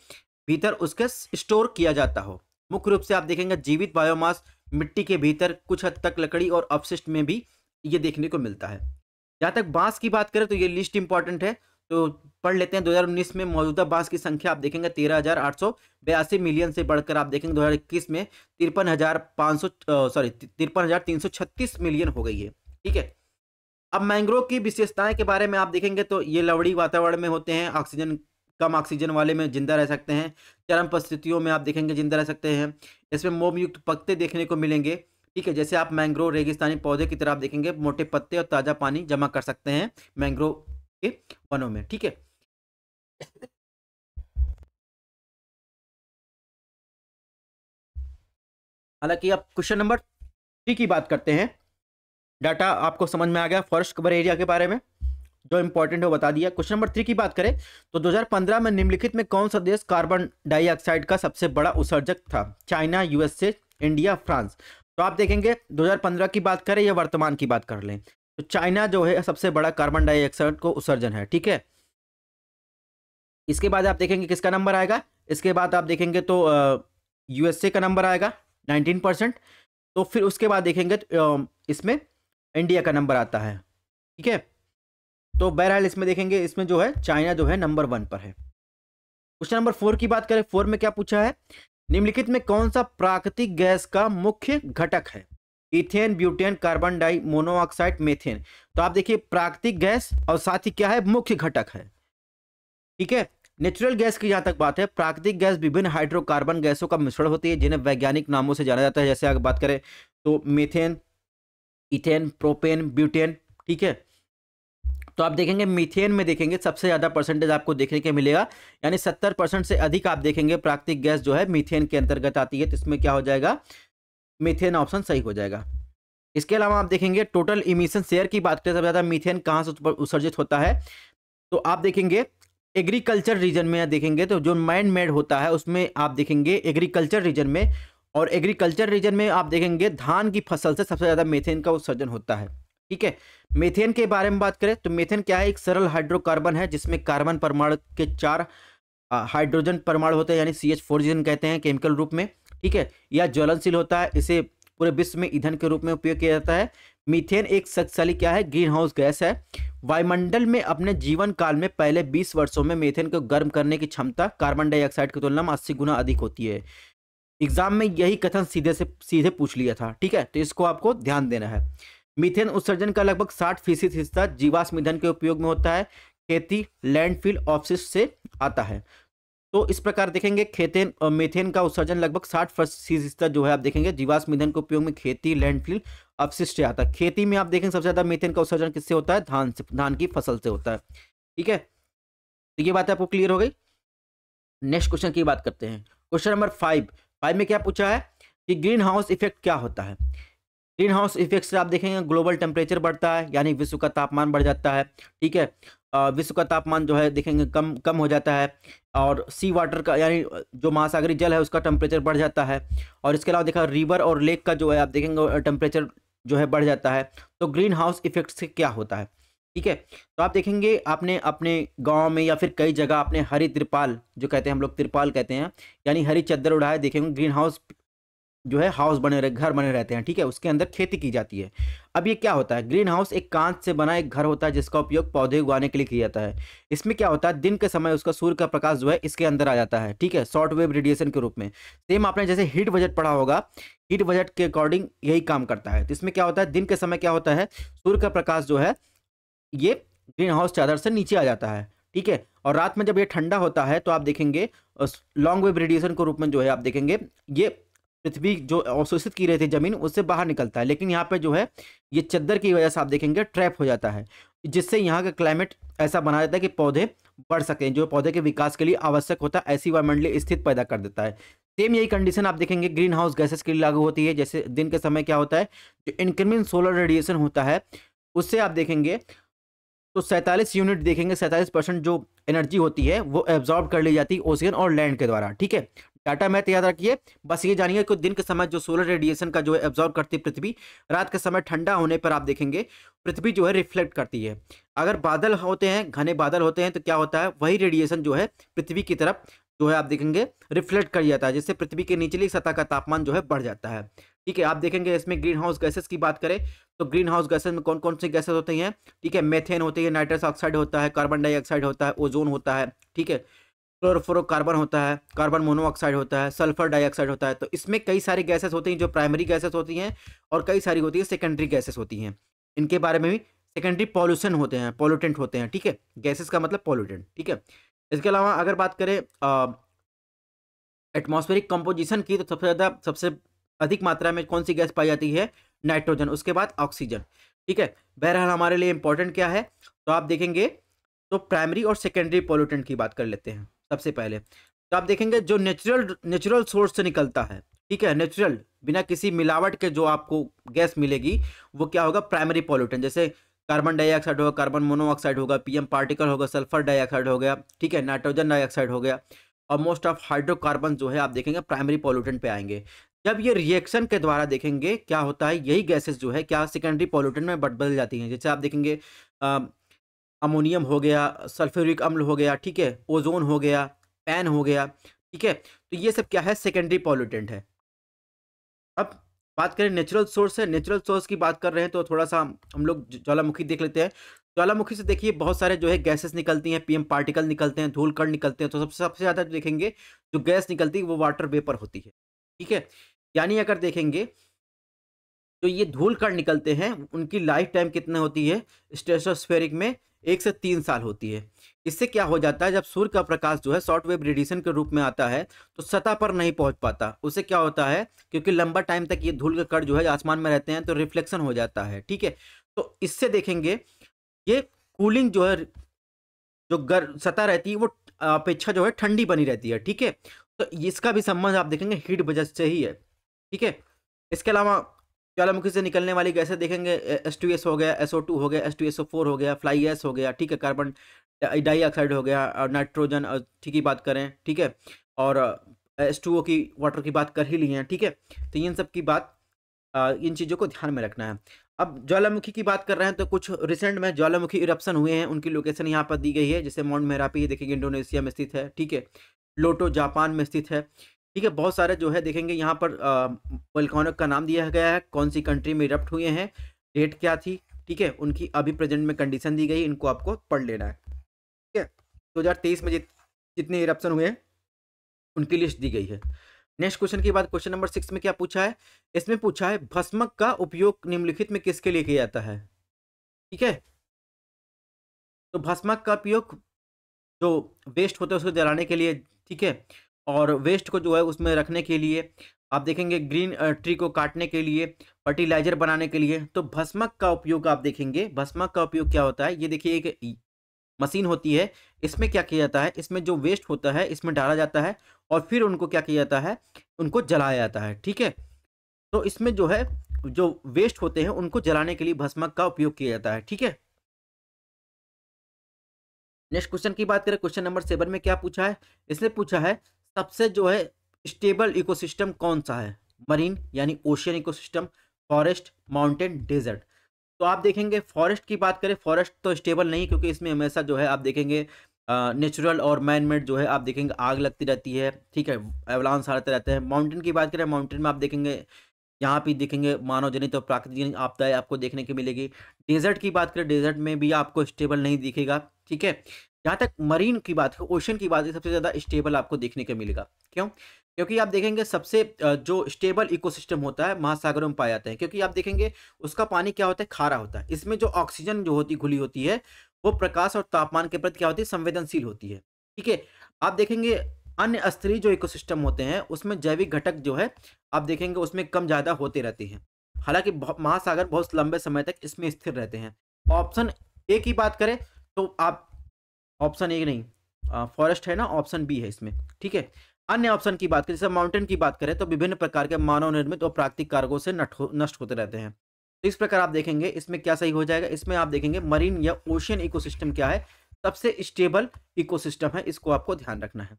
भीतर उसके स्टोर किया जाता हो। मुख्य रूप से आप देखेंगे जीवित बायोमास मिट्टी के भीतर, कुछ हद तक लकड़ी और अपशिष्ट में भी ये देखने को मिलता है। जहाँ तक बांस की बात करें तो ये लिस्ट इंपॉर्टेंट है, तो पढ़ लेते हैं। 2019 में मौजूदा बांस की संख्या आप देखेंगे 13,882 मिलियन से बढ़कर आप देखेंगे 2021 में 53,336 मिलियन हो गई है। ठीक है, अब मैंग्रोव की विशेषताएं के बारे में आप देखेंगे तो ये लवड़ी वातावरण में होते हैं, कम ऑक्सीजन वाले में जिंदा रह सकते हैं, चरम परिस्थितियों में आप देखेंगे जिंदा रह सकते हैं। इसमें मोमयुक्त पत्ते देखने को मिलेंगे। ठीक है, जैसे आप मैंग्रोव रेगिस्तानी पौधे की तरह आप देखेंगे मोटे पत्ते और ताज़ा पानी जमा कर सकते हैं मैंग्रोव के वनों में। ठीक है, हालांकि अब क्वेश्चन नंबर 3 की बात करते हैं। डाटा आपको समझ में आ गया फॉरेस्ट कवर एरिया के बारे में, जो इंपॉर्टेंट है बता दिया। क्वेश्चन नंबर 3 की बात करें तो 2015 में निम्नलिखित में कौन सा देश कार्बन डाइऑक्साइड का सबसे बड़ा उत्सर्जक था? China, USA, India, France. तो आप देखेंगे 2015 की बात करें या वर्तमान की बात कर लें तो चाइना जो है सबसे बड़ा कार्बन डाइऑक्साइड को उत्सर्जन है। ठीक है, इसके बाद आप देखेंगे किसका नंबर आएगा, इसके बाद आप देखेंगे तो यूएसए का नंबर आएगा 19%। तो फिर उसके बाद देखेंगे तो इसमें इंडिया का नंबर आता है। ठीक है, तो बहरहाल इसमें देखेंगे इसमें जो है चाइना जो है नंबर 1 पर है। क्वेश्चन नंबर 4 की बात करें, 4 में क्या पूछा है? निम्नलिखित में कौन सा प्राकृतिक गैस का मुख्य घटक है? Ethane, butane, carbon di monoxide, methane. तो आप देखिए प्राकृतिक गैस और साथ ही क्या है मुख्य घटक है। ठीक है, नेचुरल गैस की जहाँ तक बात है, प्राकृतिक गैस विभिन्न हाइड्रोकार्बन गैसों का मिश्रण होती है जिन्हें वैज्ञानिक नामों से जाना जाता है। जैसे अगर बात करें तो मीथेन, इथेन, प्रोपेन, ब्यूटेन। ठीक है, तो आप देखेंगे मीथेन में देखेंगे सबसे ज़्यादा परसेंटेज आपको देखने के मिलेगा, यानी 70% से अधिक आप देखेंगे प्राकृतिक गैस जो है मीथेन के अंतर्गत आती है। तो इसमें क्या हो जाएगा, मीथेन ऑप्शन सही हो जाएगा। इसके अलावा आप देखेंगे टोटल इमिशन शेयर की बात करें, सबसे ज़्यादा मीथेन कहाँ से उत्सर्जित होता है? तो आप देखेंगे एग्रीकल्चर रीजन में देखेंगे तो जो मैन मेड होता है उसमें आप देखेंगे एग्रीकल्चर रीजन में, और एग्रीकल्चर रीजन में आप देखेंगे धान की फसल से सबसे ज़्यादा मीथेन का उत्सर्जन होता है। ठीक है, मीथेन के बारे में बात करें तो मीथेन क्या है, एक सरल हाइड्रोकार्बन है जिसमें कार्बन परमाणु के 4 हाइड्रोजन परमाणु होते हैं, यानी CH4 जिसे कहते हैं केमिकल रूप में। ठीक है, यह ज्वलनशील होता है, इसे पूरे विश्व में ईंधन के रूप में उपयोग किया जाता है। मीथेन एक शक्तिशाली क्या है, ग्रीन हाउस गैस है। वायुमंडल में अपने जीवन काल में पहले 20 वर्षों में मीथेन को गर्म करने की क्षमता कार्बन डाइऑक्साइड की तुलना में 80 गुना अधिक होती है। एग्जाम में यही कथन सीधे पूछ लिया था। ठीक है, तो इसको आपको ध्यान देना है। मीथेन उत्सर्जन का लगभग 60% हिस्सा जीवाश्म ईंधन के उपयोग में होता है, खेती, लैंडफिल, अपशिष्ट से आता है। तो इस प्रकार देखेंगे मीथेन का उत्सर्जन लगभग 60% हिस्सा जो है आप देखेंगे जीवाश्म ईंधन के उपयोग में, खेती, लैंडफिल, अपशिष्ट से आता है। खेती में आप देखेंगे सबसे ज़्यादा मीथेन का उत्सर्जन किससे होता है, धान से, धान की फसल से होता है। ठीक है, तो ये बात आपको क्लियर हो गई। नेक्स्ट क्वेश्चन की बात करते हैं। क्वेश्चन नंबर 5 में क्या पूछा है कि ग्रीन हाउस इफेक्ट क्या होता है? ग्रीन हाउस इफेक्ट से आप देखेंगे ग्लोबल टेम्परेचर बढ़ता है, यानी विश्व का तापमान बढ़ जाता है। ठीक है, विश्व का तापमान जो है देखेंगे कम हो जाता है, और सी वाटर का यानी जो महासागरी जल है उसका टेम्परेचर बढ़ जाता है, और इसके अलावा देखा रिवर और लेक का जो है आप देखेंगे टेम्परेचर जो है बढ़ जाता है। तो ग्रीन हाउस इफेक्ट से क्या होता है? ठीक है, तो आप देखेंगे आपने अपने गांव में या फिर कई जगह आपने हरी तिरपाल, जो कहते हैं हम लोग तिरपाल कहते हैं, यानी हरी चादर उड़ाए देखेंगे ग्रीन हाउस जो है हाउस बने रहे, घर बने रहते हैं। ठीक है, उसके अंदर खेती की जाती है। अब ये क्या होता है, ग्रीन हाउस एक कांच से बना एक घर होता है जिसका उपयोग पौधे उगाने के लिए किया जाता है। इसमें क्या होता है, दिन के समय उसका सूर्य का प्रकाश जो है इसके अंदर आ जाता है। ठीक है, शॉर्ट वेव रेडिएशन के रूप में। सेम आपने जैसे हीट बजट पढ़ा होगा, हीट बजट के अकॉर्डिंग यही काम करता है। तो इसमें क्या होता है, दिन के समय क्या होता है, सूर्य का प्रकाश जो है ये ग्रीन हाउस चादर से नीचे आ जाता है। ठीक है, और रात में जब ये ठंडा होता है तो आप देखेंगे लॉन्ग वेव रेडिएशन के रूप में जो है आप देखेंगे ये पृथ्वी जो अवशोषित की रही थी जमीन उससे बाहर निकलता है, लेकिन यहाँ पे जो है ये चद्दर की वजह से आप देखेंगे ट्रैप हो जाता है, जिससे यहाँ का क्लाइमेट ऐसा बना देता है कि पौधे बढ़ सकें, जो पौधे के विकास के लिए आवश्यक होता है, ऐसी वायुमंडलीय स्थिति पैदा कर देता है। सेम यही कंडीशन आप देखेंगे ग्रीन हाउस गैसेस के लिए लागू होती है। जैसे दिन के समय क्या होता है, जो इंक्रीमेंट सोलर रेडिएशन होता है उससे आप देखेंगे तो 47 परसेंट जो एनर्जी होती है वो एब्जॉर्ब कर ली जाती है ओशियन और लैंड के द्वारा। ठीक है, डाटा मैथ याद रखिए। बस ये जानिए कि दिन के समय जो सोलर रेडिएशन का जो है एब्जॉर्ब करती है पृथ्वी, रात के समय ठंडा होने पर आप देखेंगे पृथ्वी जो है रिफ्लेक्ट करती है। अगर बादल होते हैं, घने बादल होते हैं, तो क्या होता है, वही रेडिएशन जो है पृथ्वी की तरफ जो है आप देखेंगे रिफ्लेक्ट कर जाता है, जिससे पृथ्वी के निचली सतह का तापमान जो है बढ़ जाता है। ठीक है, आप देखेंगे इसमें ग्रीन हाउस गैसेस की बात करें तो ग्रीन हाउस गैसेस में कौन कौन से गैसेस होते हैं, ठीक है, मेथेन होती है, नाइट्रस ऑक्साइड होता है, कार्बन डाइऑक्साइड होता है, ओजोन होता है, ठीक है, क्लोरोफ्लोरोकार्बन होता है, कार्बन मोनोऑक्साइड होता है, सल्फर डाइऑक्साइड होता है। तो इसमें कई सारी गैसेस होती हैं जो प्राइमरी गैसेस होती हैं और कई सारी होती है सेकेंडरी गैसेस होती हैं। इनके बारे में भी सेकेंडरी पॉल्यूशन होते हैं, पॉल्यूटेंट होते हैं। ठीक है, गैसेस का मतलब पॉल्यूटेंट। ठीक है, इसके अलावा अगर बात करें एटमॉस्फेरिक कंपोजिशन की तो सबसे अधिक मात्रा में कौन सी गैस पाई जाती है, नाइट्रोजन, उसके बाद ऑक्सीजन। ठीक है, बहरहाल हमारे लिए इंपॉर्टेंट क्या है तो आप देखेंगे तो प्राइमरी और सेकेंडरी पॉल्यूटेंट की बात कर लेते हैं। सबसे पहले तो आप देखेंगे जो नेचुरल सोर्स से निकलता है, ठीक है, नेचुरल बिना किसी मिलावट के जो आपको गैस मिलेगी वो क्या होगा, प्राइमरी पॉल्यूटेंट। जैसे कार्बन डाइऑक्साइड होगा, कार्बन मोनोऑक्साइड होगा, पीएम पार्टिकल होगा, सल्फर डाइऑक्साइड हो गया, ठीक है, नाइट्रोजन डाइऑक्साइड हो गया, और मोस्ट ऑफ हाइड्रोकार्बन जो है आप देखेंगे प्राइमरी पॉल्यूटेंट पे आएंगे। जब ये रिएक्शन के द्वारा देखेंगे क्या होता है, यही गैसेस जो है क्या सेकेंडरी पॉल्यूटेंट में बदल जाती हैं। जैसे आप देखेंगे अमोनियम हो गया, सल्फ्यूरिक अम्ल हो गया, ठीक है, ओजोन हो गया, पैन हो गया, ठीक है, तो ये सब क्या है, सेकेंडरी पॉल्यूटेंट है। अब बात करें नेचुरल सोर्स है, नेचुरल सोर्स की बात कर रहे हैं तो थोड़ा सा हम लोग ज्वालामुखी देख लेते हैं। ज्वालामुखी से देखिए बहुत सारे जो है गैसेस निकलती हैं, पीएम पार्टिकल निकलते हैं, धूल कण निकलते हैं, तो सबसे ज़्यादा देखेंगे जो गैस निकलती है वो वाटर वेपर होती है। ठीक है, यानी अगर देखेंगे तो ये धूल कण निकलते हैं, उनकी लाइफ टाइम कितने होती है, स्ट्रेटोस्फेरिक में 1 से 3 साल होती है। इससे क्या हो जाता है, जब सूर्य का प्रकाश जो है शॉर्ट वेव रेडिएशन के रूप में आता है तो सतह पर नहीं पहुंच पाता। उससे क्या होता है, क्योंकि लंबा टाइम तक ये धूल के कण जो है आसमान में रहते हैं तो रिफ्लेक्शन हो जाता है। ठीक है, तो इससे देखेंगे ये कूलिंग जो है, जो सतह रहती है वो अपेक्षा जो है ठंडी बनी रहती है। ठीक है, तो इसका भी संबंध आप देखेंगे हीट वजह से ही है। ठीक है, इसके अलावा ज्वालामुखी से निकलने वाली गैसें देखेंगे H2S हो गया, SO2 हो गया, H2SO4 हो गया, फ्लाई गैस हो गया, ठीक है, कार्बन डाइऑक्साइड हो गया, और नाइट्रोजन ठीक ही बात करें, ठीक है, और H2O की वाटर की बात कर ही ली है। ठीक है, तो इन सब की बात, इन चीज़ों को ध्यान में रखना है। अब ज्वालामुखी की बात कर रहे हैं तो कुछ रिसेंट में ज्वालामुखी इरप्शन हुए हैं, उनकी लोकेशन यहाँ पर दी गई है। जैसे माउंट मेहरापी देखेंगे इंडोनेशिया में स्थित है, ठीक है, लोटो जापान में स्थित है, ठीक है, बहुत सारे जो है देखेंगे यहाँ पर वोल्केनो का नाम दिया गया है, कौन सी कंट्री में इरप्ट हुए हैं, डेट क्या थी, ठीक है, उनकी अभी प्रेजेंट में कंडीशन दी गई, इनको आपको पढ़ लेना है। ठीक है, 2023 में जितने इरप्शन हुए हैं उनकी लिस्ट दी गई है। नेक्स्ट क्वेश्चन की बात, क्वेश्चन नंबर 6 में क्या पूछा है, इसमें पूछा है भस्मक का उपयोग निम्नलिखित में किसके लिए किया जाता है। ठीक है, तो भस्मक का उपयोग जो वेस्ट होता है उसको जलाने के लिए, ठीक है, और वेस्ट को जो है उसमें रखने के लिए, आप देखेंगे ग्रीन ट्री को काटने के लिए, फर्टिलाइजर बनाने के लिए। तो भस्मक का उपयोग आप देखेंगे, भस्मक का उपयोग क्या होता है, ये देखिए एक मशीन होती है, इसमें क्या किया जाता है, इसमें जो वेस्ट होता है इसमें डाला जाता है और फिर उनको क्या किया जाता है, उनको जलाया जाता है। ठीक है, तो इसमें जो है जो वेस्ट होते हैं उनको जलाने के लिए भस्मक का उपयोग किया जाता है। ठीक है, नेक्स्ट क्वेश्चन की बात करें, क्वेश्चन नंबर 7 में क्या पूछा है, इसने पूछा है सबसे जो है स्टेबल इकोसिस्टम कौन सा है, मरीन यानी ocean ecosystem, forest, mountain, desert. तो आप देखेंगे फॉरेस्ट की बात करें, फॉरेस्ट तो स्टेबल नहीं, क्योंकि इसमें हमेशा जो है आप देखेंगे नेचुरल और मैनमेड जो है आप देखेंगे आग लगती रहती है, ठीक है, एवलांस आते रहते हैं। माउंटेन की बात करें, माउंटेन में आप देखेंगे यहाँ पे देखेंगे मानवजनित और प्राकृतिक आपदाएं आपको देखने की मिलेगी। डेजर्ट की बात करें, डेजर्ट में भी आपको स्टेबल नहीं दिखेगा। ठीक है, जहाँ तक मरीन की बात है, ओशन की बात है, सबसे ज़्यादा स्टेबल आपको देखने को मिलेगा। क्यों, क्योंकि आप देखेंगे सबसे जो स्टेबल इकोसिस्टम होता है महासागरों में पाए जाते हैं, क्योंकि आप देखेंगे उसका पानी क्या होता है, खारा होता है, इसमें जो ऑक्सीजन जो होती घुली होती है वो प्रकाश और तापमान के प्रति क्या होती है, संवेदनशील होती है। ठीक है, आप देखेंगे अन्य स्तरीय जो इकोसिस्टम होते हैं उसमें जैविक घटक जो है आप देखेंगे उसमें कम ज़्यादा होते रहते हैं, हालांकि महासागर बहुत लंबे समय तक इसमें स्थिर रहते हैं। ऑप्शन ए की बात करें तो आप ऑप्शन ए नहीं, फॉरेस्ट है ना, ऑप्शन बी है इसमें। ठीक है, अन्य ऑप्शन की बात करें, जैसे माउंटेन की बात करें तो विभिन्न प्रकार के मानव निर्मित और प्राकृतिक कारकों से नष्ट होते रहते हैं। तो इस प्रकार आप देखेंगे इसमें क्या सही हो जाएगा, इसमें आप देखेंगे मरीन या ओशियन इकोसिस्टम क्या है, सबसे स्टेबल इकोसिस्टम है, इसको आपको ध्यान रखना है।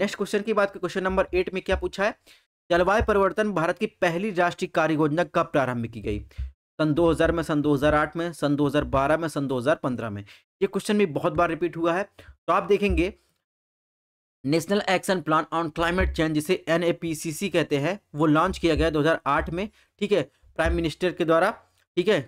नेक्स्ट क्वेश्चन की बात करें, क्वेश्चन नंबर 8 में क्या पूछा है, जलवायु परिवर्तन भारत की पहली राष्ट्रीय कार्य योजना कब प्रारंभ की गई, सन 2000 में, सन 2008 में, सन 2012 में, सन 2015 में। ये क्वेश्चन भी बहुत बार रिपीट हुआ है। तो आप देखेंगे national action plan on climate change जिसे NAPCC कहते हैं, वो लॉन्च किया गया 2008 में, ठीक है, प्राइम मिनिस्टर के द्वारा, ठीक है।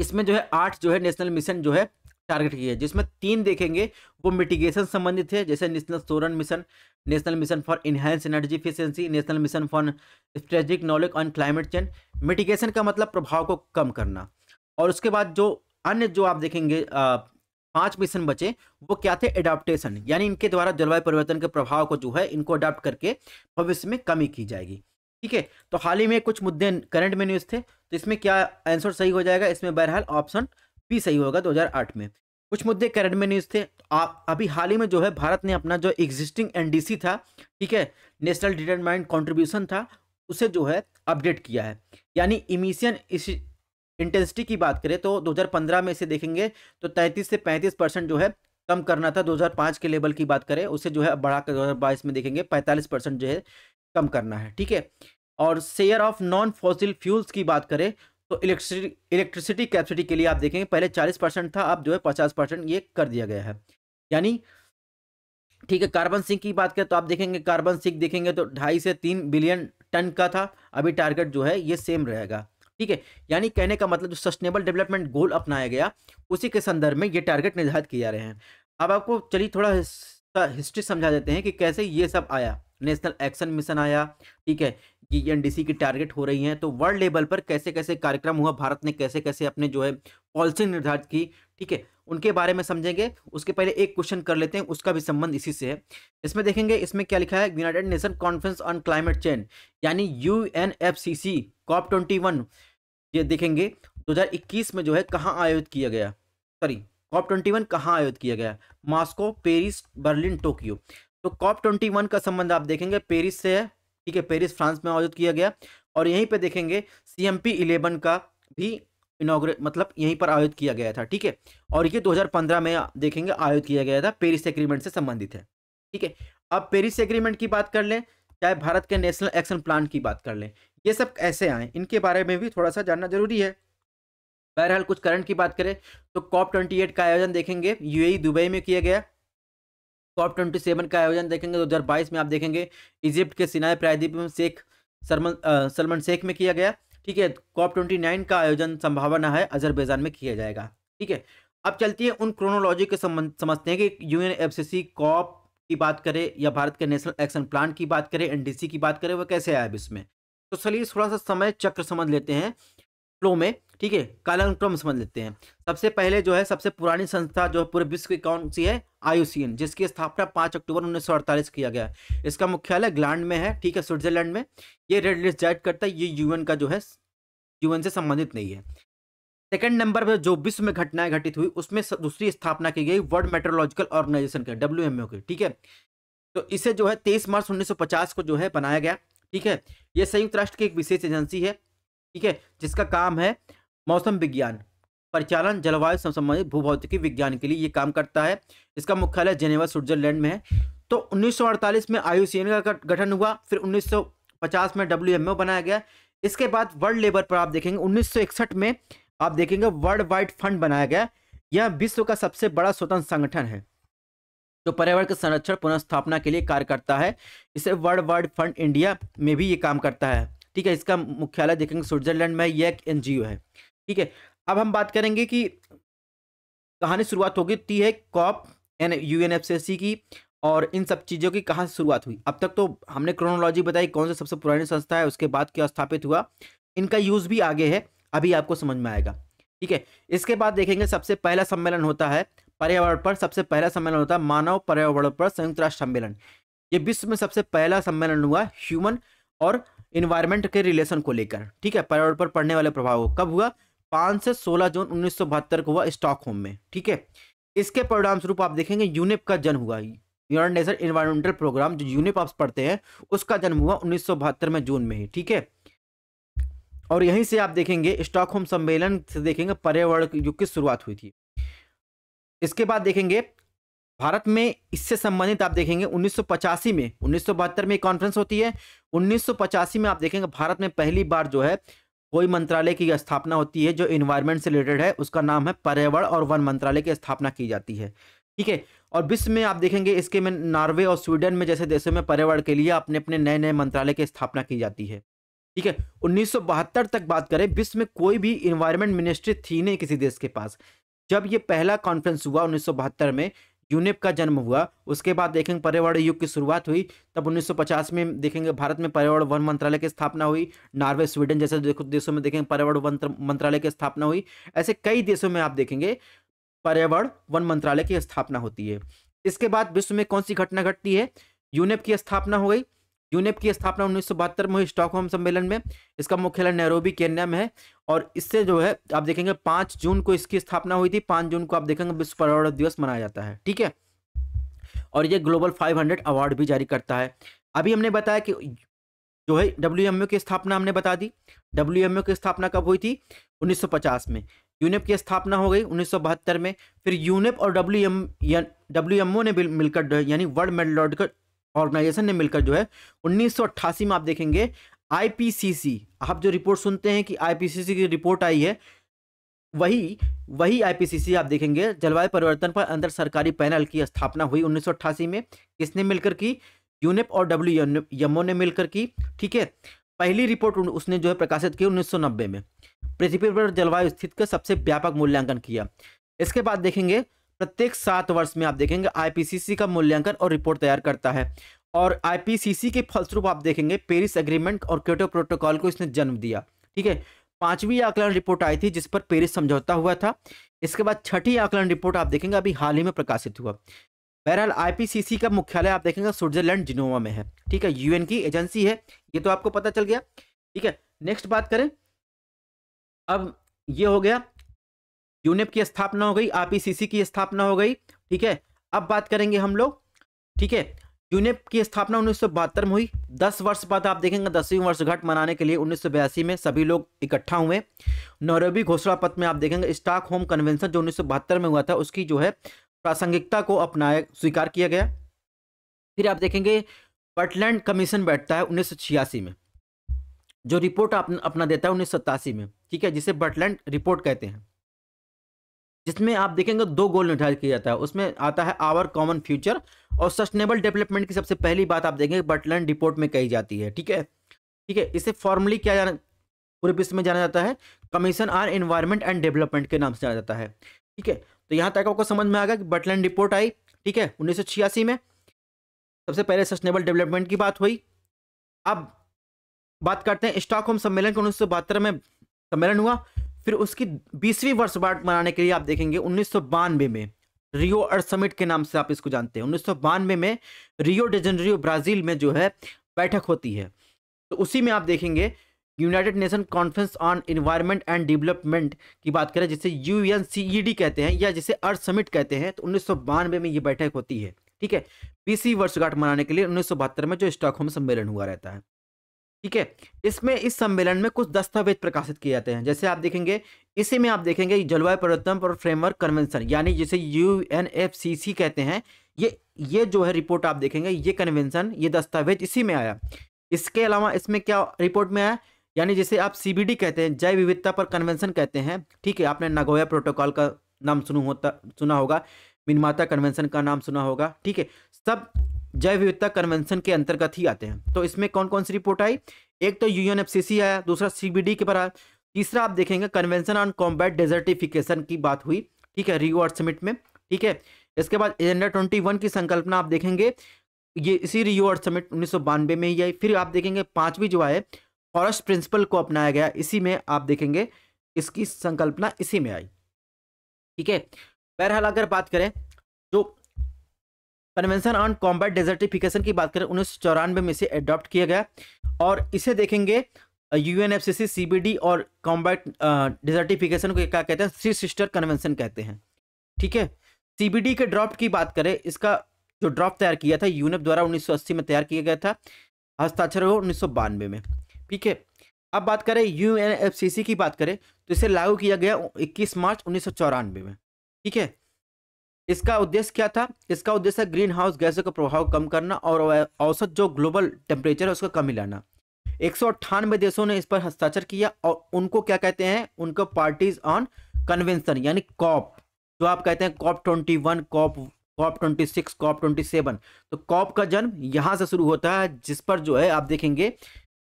इसमें जो है 8 जो है नेशनल मिशन जो है टारगेट किए, जिसमें 3 देखेंगे वो मिटिगेशन संबंधित है, जैसे national solar mission, national mission for enhance energy efficiency, national mission for strategic knowledge on climate change. Mitigation का मतलब प्रभाव को कम करना। और उसके बाद जो अन्य जो आप देखेंगे 5 मिशन बचे वो क्या थे, एडाप्टेशन, यानी इनके द्वारा जलवायु परिवर्तन के प्रभाव को जो है इनको अडाप्ट करके भविष्य में कमी की जाएगी, ठीक है। तो हाल ही में कुछ मुद्दे करंट में न्यूज़ थे, तो इसमें क्या आंसर सही हो जाएगा, इसमें बहरहाल ऑप्शन बी सही होगा। 2008 में कुछ मुद्दे करंट में न्यूज़ थे। तो आप अभी हाल ही में जो है भारत ने अपना जो एग्जिस्टिंग NDC था, ठीक है, नेशनल डिटरमाइंड कॉन्ट्रीब्यूशन था, उसे जो है अपडेट किया है। यानी इमिशन इंटेंसिटी की बात करें तो 2015 में इसे देखेंगे तो 33 से 35% जो है कम करना था। 2005 के लेवल की बात करें उसे जो है बढ़ाकर 2022 में देखेंगे 45% जो है कम करना है, ठीक है। और share of non fossil fuels की बात करें तो इलेक्ट्रिसिटी कैपेसिटी के लिए आप देखेंगे पहले 40% था, अब जो है 50% ये कर दिया गया है, यानी ठीक है। कार्बन सिंक की बात करें तो आप देखेंगे कार्बन सिंक देखेंगे तो 2.5 से 3 बिलियन टन का था, अभी टारगेट जो है ये सेम रहेगा, ठीक है। यानी कहने का मतलब जो सस्टेनेबल डेवलपमेंट गोल अपनाया गया उसी के संदर्भ में ये टारगेट निर्धारित किए जा रहे हैं। अब आपको चलिए थोड़ा हिस्ट्री समझा देते हैं कि कैसे ये सब आया, नेशनल एक्शन मिशन आया, ठीक है, ये NDC की टारगेट हो रही हैं, तो वर्ल्ड लेवल पर कैसे कैसे कार्यक्रम हुआ, भारत ने कैसे कैसे अपने जो है पॉलिसी निर्धारित की, ठीक है, उनके बारे में समझेंगे। उसके पहले एक क्वेश्चन कर लेते हैं, उसका भी संबंध इसी से है। इसमें देखेंगे इसमें क्या लिखा है, United nation conference on climate change यानी UNFCCC COP21, ये देखेंगे 2021 में जो है कहाँ आयोजित किया गया, सॉरी COP21 कहाँ आयोजित किया गया, मॉस्को, पेरिस, बर्लिन, टोक्यो। तो COP21 का संबंध आप देखेंगे पेरिस से है, ठीक है, पेरिस फ्रांस में आयोजित किया गया। और यहीं पे देखेंगे CMP 11 का भी इनोग्रेट मतलब यहीं पर आयोजित किया गया था, ठीक है। और ये 2015 में देखेंगे आयोजित किया गया था, पेरिस एग्रीमेंट से संबंधित है, ठीक है। अब पेरिस एग्रीमेंट की बात कर लें चाहे भारत के नेशनल एक्शन प्लान की बात कर लें, ये सब ऐसे आए, इनके बारे में भी थोड़ा सा जानना जरूरी है। बहरहाल कुछ करंट की बात करें तो COP28 का आयोजन देखेंगे UAE दुबई में किया गया। COP27 का आयोजन देखेंगे 2022 में आप देखेंगे इजिप्ट के सिनाई प्रायद्वीप में शेख सलमान शेख में किया गया, ठीक है। COP29 का आयोजन संभावना है अजरबैजान में किया जाएगा, ठीक है। अब चलती है उन क्रोनोलॉजी के संबंध समझते हैं कि UNFCCC कॉप की बात करें या भारत के नेशनल एक्शन प्लान की बात करें, NDC की बात करें, वह कैसे आया इसमें। तो चलिए थोड़ा सा समय चक्र समझ लेते हैं फ्लो में, ठीक है, कालानुक्रम समझ लेते हैं। सबसे पहले जो है सबसे पुरानी संस्था जो है पूरे विश्व की कौन सी है, IUCN, जिसकी स्थापना 5 अक्टूबर 1948 किया गया है। इसका मुख्यालय ग्लैंड में है, ठीक है, स्विट्जरलैंड में। ये रेड लिस्ट जारी करता है, ये UN का जो है UN से संबंधित नहीं है। सेकंड नंबर पर जो विश्व में घटनाएं घटित हुई उसमें दूसरी स्थापना की गई वर्ल्ड मेट्रोलॉजिकल ऑर्गेनाइजेशन के WMO की, ठीक है। तो इसे जो है 23 मार्च 1950 को जो है बनाया गया, ठीक है। यह संयुक्त राष्ट्र की एक विशेष एजेंसी है, ठीक है, जिसका काम है मौसम विज्ञान परिचालन जलवायु संबंधित भूभौतिकी विज्ञान के लिए ये काम करता है। इसका मुख्यालय जेनेवा स्विट्जरलैंड में है। तो 1948 में IUCN का गठन हुआ, फिर 1950 में WMO बनाया गया। इसके बाद वर्ल्ड लेवल पर आप देखेंगे 1961 में आप देखेंगे वर्ल्ड वाइड फंड बनाया गया। यह विश्व का सबसे बड़ा स्वतंत्र संगठन है जो पर्यावरण के संरक्षण पुनर्स्थापना के लिए कार्य करता है। इसे वर्ल्ड वाइड फंड इंडिया में भी ये काम करता है, ठीक है। इसका मुख्यालय देखेंगे स्विट्जरलैंड में, यह एक NGO है, ठीक है। अब हम बात करेंगे कि कहानी शुरुआत होगी ती है कॉप UNFCCC की और इन सब चीज़ों की कहाँ से शुरुआत हुई। अब तक तो हमने क्रोनोलॉजी बताई कौन सी सबसे पुरानी संस्था है, उसके बाद क्या स्थापित हुआ, इनका यूज़ भी आगे है, अभी आपको समझ में आएगा, ठीक है। इसके बाद देखेंगे सबसे पहला सम्मेलन होता है पर्यावरण पर, सबसे पहला सम्मेलन होता है मानव पर्यावरण पर संयुक्त राष्ट्र सम्मेलन। ये विश्व में सबसे पहला सम्मेलन हुआ ह्यूमन और इन्वायरमेंट के रिलेशन को लेकर, ठीक है, पर्यावरण पर पड़ने वाले प्रभाव को। कब हुआ, 5 से 16 जून 1972 को हुआ स्टॉकहोम में, ठीक है। इसके परिणाम स्वरूप आप देखेंगे यूनिप का जन्म हुआ। यूनाइटेड नेशन एनवायरमेंटल प्रोग्राम जो यूनिप आप पढ़ते हैं, उसका जन्म हुआ 1972 में जून में ही, ठीक है। और यहीं से आप देखेंगे स्टॉकहोम सम्मेलन से देखेंगे पर्यावरण युग की शुरुआत हुई थी। इसके बाद देखेंगे भारत में इससे संबंधित आप देखेंगे 1985 में, 1972 में कॉन्फ्रेंस होती है, 1985 में आप देखेंगे भारत में पहली बार जो है कोई मंत्रालय की स्थापना होती है जो एनवायरमेंट से रिलेटेड है, उसका नाम है पर्यावरण और वन मंत्रालय की स्थापना की जाती है, ठीक है। और विश्व में आप देखेंगे इसके में नॉर्वे और स्वीडन में जैसे देशों में पर्यावरण के लिए अपने अपने नए नए मंत्रालय की स्थापना की जाती है, ठीक है। 1972 तक बात करें, विश्व में कोई भी एनवायरमेंट मिनिस्ट्री थी नहीं किसी देश के पास। जब ये पहला कॉन्फ्रेंस हुआ 1972 में, यूनिप का जन्म हुआ, उसके बाद देखेंगे पर्यावरण युग की शुरुआत हुई, तब 1950 में देखेंगे भारत में पर्यावरण वन मंत्रालय की स्थापना हुई, नॉर्वे स्वीडन जैसे देशों में देखेंगे पर्यावरण मंत्रालय की स्थापना हुई। ऐसे कई देशों में आप देखेंगे पर्यावरण वन मंत्रालय की स्थापना होती है। इसके बाद विश्व में कौन सी घटना घटती है, यूनिप की स्थापना हो गई। यूनिप की स्थापना 1972 में हुई स्टॉकहोम सम्मेलन में, इसका मुख्यालय नैरोबी केन्या में है। और इससे जो है आप देखेंगे 5 जून को इसकी स्थापना हुई थी, 5 जून को आप देखेंगे विश्व पर्यावरण दिवस मनाया जाता है, ठीक है। और ये ग्लोबल 500 अवार्ड भी जारी करता है। अभी हमने बताया कि जो है डब्ल्यूएमओ की स्थापना हमने बता दी, डब्ल्यूएमओ की स्थापना कब हुई थी 1950 में, यूनिप की स्थापना हो गई 1972 में। फिर यूनिप और डब्ल्यूएमओ ने मिलकर यानी वर्ल्ड मेटलर्जिकल ऑर्गेनाइजेशन ने मिलकर जो है 1988 में आप देखेंगे आईपीसीसी, आप जो रिपोर्ट सुनते हैं कि आईपीसीसी की रिपोर्ट आई है, वही आईपीसीसी आप देखेंगे जलवायु परिवर्तन पर अंतर सरकारी पैनल की स्थापना हुई 1988 में। इसने मिलकर की, यूनिप और डब्ल्यूएमओ ने मिलकर की, ठीक है। पहली रिपोर्ट उसने जो है प्रकाशित की 1990 में, पृथ्वी पर जलवायु स्थिति का सबसे व्यापक मूल्यांकन किया। इसके बाद देखेंगे प्रत्येक 7 वर्ष में आप देखेंगे आईपीसीसी का मूल्यांकन और रिपोर्ट तैयार करता है। और आईपीसीसी के फलस्वरूप आप देखेंगे पेरिस एग्रीमेंट और क्योटो प्रोटोकॉल को इसने जन्म दिया, ठीक है। 5वीं आकलन रिपोर्ट आई थी जिस पर पेरिस समझौता हुआ था। इसके बाद 6ठी आकलन रिपोर्ट आप देखेंगे अभी हाल ही में प्रकाशित हुआ। बहरहाल आईपीसीसी का मुख्यालय आप देखेंगे स्विट्जरलैंड जिनोवा में है, ठीक है। यूएन की एजेंसी है, ये तो आपको पता चल गया, ठीक है। नेक्स्ट बात करें, अब ये हो गया यूनिप की स्थापना हो गई, आईपीसीसी की स्थापना हो गई, ठीक है। अब बात करेंगे हम लोग, ठीक है। यूनिप की स्थापना 1972 में हुई, 10 वर्ष बाद आप देखेंगे 10वीं वर्षगांठ मनाने के लिए 1982 में सभी लोग इकट्ठा हुए। नैरोबी घोषणा पत्र में आप देखेंगे स्टॉकहोम कन्वेंशन जो 1972 में हुआ था उसकी जो है प्रासंगिकता को अपनाया, स्वीकार किया गया। फिर आप देखेंगे बटलैंड कमीशन बैठता है 1986 में, जो रिपोर्ट अपना देता है 1987 में, ठीक है, जिसे बटलैंड रिपोर्ट कहते हैं, जिसमें आप देखेंगे 2 गोल निर्धारित किया जाता है। उसमें आता है आवर कॉमन फ्यूचर और सस्टेनेबल डेवलपमेंट की सबसे पहली बात आप देखेंगे बटलैंड रिपोर्ट में कही जाती है, ठीक है, ठीक है। इसे फॉर्मली क्या जाना, पूरे विश्व में जाना जाता है commission on environment and development के नाम से जाना जाता है, ठीक है। तो यहाँ तक आपको समझ में आ गया कि बटलैंड रिपोर्ट आई, ठीक है, 1986 में। सबसे पहले सस्टेनेबल डेवलपमेंट की बात हुई। अब बात करते हैं स्टॉकहोम सम्मेलन को 1972 में सम्मेलन हुआ, फिर उसकी 20वीं वर्षगांठ मनाने के लिए आप देखेंगे 1992 में रियो अर्थ समिट के नाम से आप इसको जानते हैं। 1992 में रियो डे जनेरियो ब्राज़ील में जो है बैठक होती है, तो उसी में आप देखेंगे United nation conference on environment and development की बात करें जिसे UNCED कहते हैं या जिसे अर्थ समिट कहते हैं, तो 1992 में ये बैठक होती है, ठीक है। 20वीं वर्षगांठ मनाने के लिए 1972 में जो स्टॉकहोम सम्मेलन हुआ रहता है, ठीक है। इसमें इस सम्मेलन में कुछ दस्तावेज प्रकाशित किए जाते हैं, जैसे आप देखेंगे इसी में आप देखेंगे जलवायु परिवर्तन पर फ्रेमवर्क कन्वेंशन यानी जिसे UNFCCC कहते हैं, ये जो है रिपोर्ट आप देखेंगे, ये कन्वेंशन, ये दस्तावेज इसी में आया। इसके अलावा इसमें क्या रिपोर्ट में आया, यानी जिसे आप CBD कहते हैं, जैव विविधता पर कन्वेंशन कहते हैं, ठीक है। आपने नागोया प्रोटोकॉल का नाम सुना होगा, मिनमाता कन्वेंशन का नाम सुना होगा, ठीक है, सब जैव विविधता कन्वेंशन के अंतर्गत ही आते हैं। तो इसमें कौन कौन सी रिपोर्ट आई, एक तो UNFCCC आया, दूसरा CBD के पर आया, तीसरा आप देखेंगे कन्वेंशन ऑन कॉम्बैट डेजर्टिफिकेशन की बात हुई, ठीक है, रियो अर्थ समिट में, ठीक है। इसके बाद एजेंडा 21 की संकल्पना आप देखेंगे ये इसी रियो अर्थ समिट 1992 में ही आई। फिर आप देखेंगे 5वीं जो है फॉरेस्ट प्रिंसिपल को अपनाया गया, इसी में आप देखेंगे इसकी संकल्पना इसी में आई, ठीक है। बहरहाल अगर बात करें जो कन्वेंशन ऑन कॉम्बैट डेजर्टिफिकेशन की बात करें 1994 में इसे अडॉप्ट किया गया और इसे देखेंगे UNFCCC, CBD और कॉम्बैट डेजर्टिफिकेशन को क्या कहते हैं, 3 सिस्टर कन्वेंशन कहते हैं, ठीक है। CBD के ड्राफ्ट की बात करें, इसका जो ड्राफ्ट तैयार किया था यूनिप द्वारा 1980 में तैयार किया गया था, हस्ताक्षर हो 1992 में। ठीक है, अब बात करें यूएनएफसीसी की बात करें तो इसे लागू किया गया 21 मार्च 1994 में। ठीक है, इसका उद्देश्य क्या था? इसका उद्देश्य ग्रीन हाउस गैसों का प्रभाव कम करना और औसत जो ग्लोबल टेम्परेचर है उसको कमी लाना। 198 देशों ने इस पर हस्ताक्षर किया और उनको क्या कहते हैं, उनको पार्टीज ऑन कन्वेंशन यानी कॉप, जो आप कहते हैं COP 21, COP 26, COP 27। तो कॉप का जन्म यहाँ से शुरू होता है, जिस पर जो है आप देखेंगे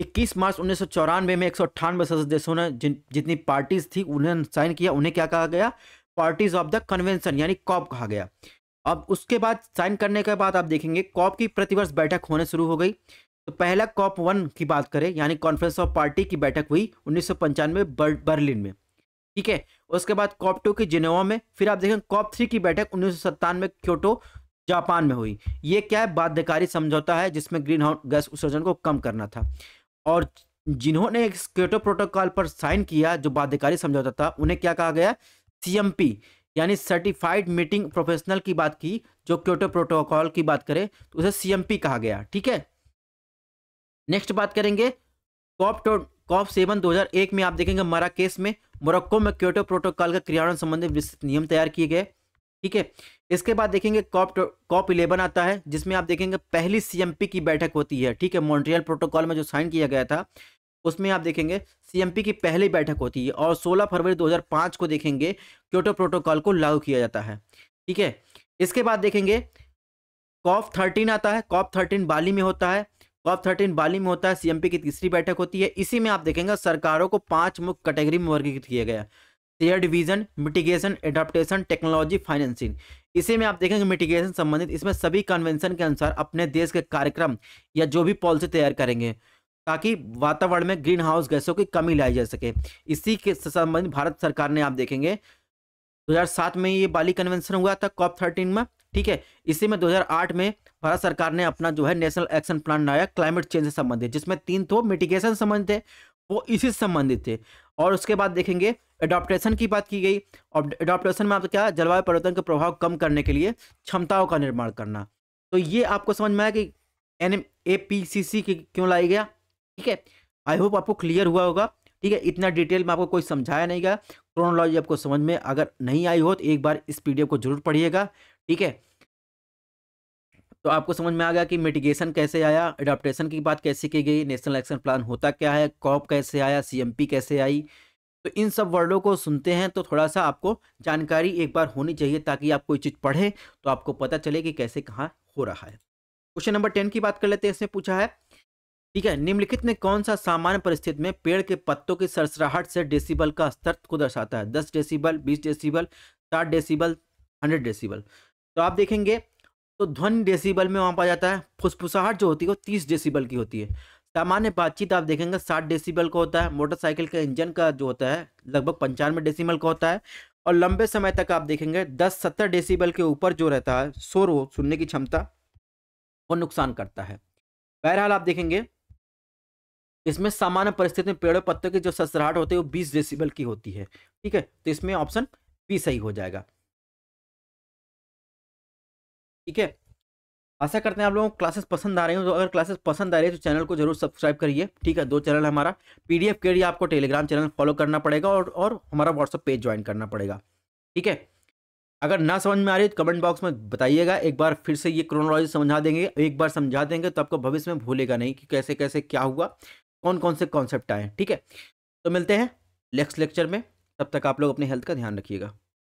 21 मार्च 1994 में 198 सदस्य देशों ने जितनी पार्टीज थी उन्हें साइन किया, उन्हें क्या कहा गया, पार्टीज ऑफ द कन्वेंशन यानी कॉप कहा गया। अब उसके बाद साइन करने के बाद आप देखेंगे कॉप की प्रतिवर्ष बैठक होने शुरू हो गई। तो पहला COP 1 की बात करें यानी कॉन्फ्रेंस ऑफ पार्टी की बैठक हुई 1995 बर्लिन में। ठीक है, उसके बाद COP 2 की जिनोवा में, फिर आप देखें COP 3 की बैठक 1997 क्योटो जापान में हुई। ये क्या है, बाध्यकारी समझौता है जिसमें ग्रीन हाउस गैस उत्सर्जन को कम करना था। और जिन्होंने इस क्योटो प्रोटोकॉल पर साइन किया जो बाध्यकारी समझौता था उन्हें क्या कहा गया, CMP यानी सर्टिफाइड मीटिंग प्रोफेशनल की बात की। जो क्योटो प्रोटोकॉल की बात करें तो उसे CMP कहा गया। ठीक है, नेक्स्ट बात करेंगे COP 7 2001 में। आप देखेंगे मराकेश में, मोरक्को में क्योटो प्रोटोकॉल का क्रियान्वयन संबंधी विस्तृत नियम तैयार किए गए। ठीक है, इसके बाद देखेंगे COP 11 आता है जिसमें आप देखेंगे पहली CMP की बैठक होती है। ठीक है, मॉन्ट्रियल प्रोटोकॉल में जो साइन किया गया था उसमें आप देखेंगे CMP की पहली बैठक होती है। और 16 फरवरी 2005 को देखेंगे क्योटो प्रोटोकॉल को लागू किया जाता है। ठीक है, इसके बाद देखेंगे COP 13 आता है। COP 13 बाली में होता है। COP 13 बाली में होता है, CMP की तीसरी बैठक होती है। इसी में आप देखेंगे सरकारों को 5 मुख्य कैटेगरी में वर्गीकृत किया गया, shared vision, mitigation, adaptation, technology, financing. इसी में आप देखेंगे मिटिगेशन संबंधित, इसमें सभी कन्वेंशन के अनुसार अपने देश के कार्यक्रम या जो भी पॉलिसी तैयार करेंगे ताकि वातावरण में ग्रीन हाउस गैसों की कमी लाई जा सके। इसी के संबंध भारत सरकार ने आप देखेंगे 2007 में ये बाली कन्वेंशन हुआ था COP 13 में। ठीक है, इसी में 2008 में भारत सरकार ने अपना जो है नेशनल एक्शन प्लान लाया क्लाइमेट चेंज से संबंधित, जिसमें 3 तो मिटिगेशन संबंधित थे, वो इसी से संबंधित थे। और उसके बाद देखेंगे एडाप्टेशन की बात की गई। और एडाप्टेशन में आप क्या, जलवायु परिवर्तन के प्रभाव कम करने के लिए क्षमताओं का निर्माण करना। तो ये आपको समझ में आया कि APCC क्यों लाया गया। ठीक है, आई होप आपको क्लियर हुआ होगा। ठीक है, इतना डिटेल में आपको कोई समझाया नहीं गया, क्रोनोलॉजी आपको समझ में अगर नहीं आई हो तो एक बार इस पीडीएफ को जरूर पढ़िएगा। ठीक है, तो आपको समझ में आ गया कि मिटिगेशन कैसे आया, एडाप्टेशन की बात कैसे की गई, नेशनल एक्शन प्लान होता क्या है, कॉप कैसे आया, CMP कैसे आई। तो इन सब वर्डों को सुनते हैं तो थोड़ा सा आपको जानकारी एक बार होनी चाहिए ताकि आप कोई चीज़ पढ़ें तो आपको पता चले कि कैसे कहाँ हो रहा है। क्वेश्चन नंबर 10 की बात कर लेते हैं, इसमें पूछा है। ठीक है, निम्नलिखित में कौन सा सामान्य परिस्थिति में पेड़ के पत्तों की सरसराहट से डेसीबल का स्तर को दर्शाता है, 10 डेसीबल, 20 डेसीबल, 60 डेसीबल, 100 डेसीबल। तो आप देखेंगे तो ध्वनि डेसीबल में वहाँ पर जाता है। फुसफुसाहट जो होती है वो 30 डेसीबल की होती है। सामान्य बातचीत आप देखेंगे 60 डेसीबल का होता है। मोटरसाइकिल के इंजन का जो होता है लगभग 95 डेसीबल का होता है। और लंबे समय तक आप देखेंगे 10-70 डेसीबल के ऊपर जो रहता है शोर, वो सुनने की क्षमता और नुकसान करता है। बहरहाल आप देखेंगे इसमें सामान्य परिस्थिति में पेड़ों पत्तों की जो ससराहट होती है वो 20 डेसीबल की होती है। ठीक है, तो इसमें ऑप्शन बी सही हो जाएगा। ठीक है, आशा करते हैं आप लोगों को क्लासेस पसंद आ रही हो। तो अगर क्लासेस पसंद आ रही है तो चैनल को जरूर सब्सक्राइब करिए। ठीक है, 2 चैनल हमारा PDF के लिए आपको टेलीग्राम चैनल फॉलो करना पड़ेगा और हमारा व्हाट्सअप पेज ज्वाइन करना पड़ेगा। ठीक है, अगर ना समझ में आ रही है तो कमेंट बॉक्स में बताइएगा, एक बार फिर से ये क्रोनोलॉजी समझा देंगे। एक बार समझा देंगे तो आपको भविष्य में भूलेगा नहीं कि कैसे कैसे क्या हुआ, कौन कौन से कॉन्सेप्ट आए। ठीक है, तो मिलते हैं नेक्स्ट लेक्चर में। तब तक आप लोग अपने हेल्थ का ध्यान रखिएगा।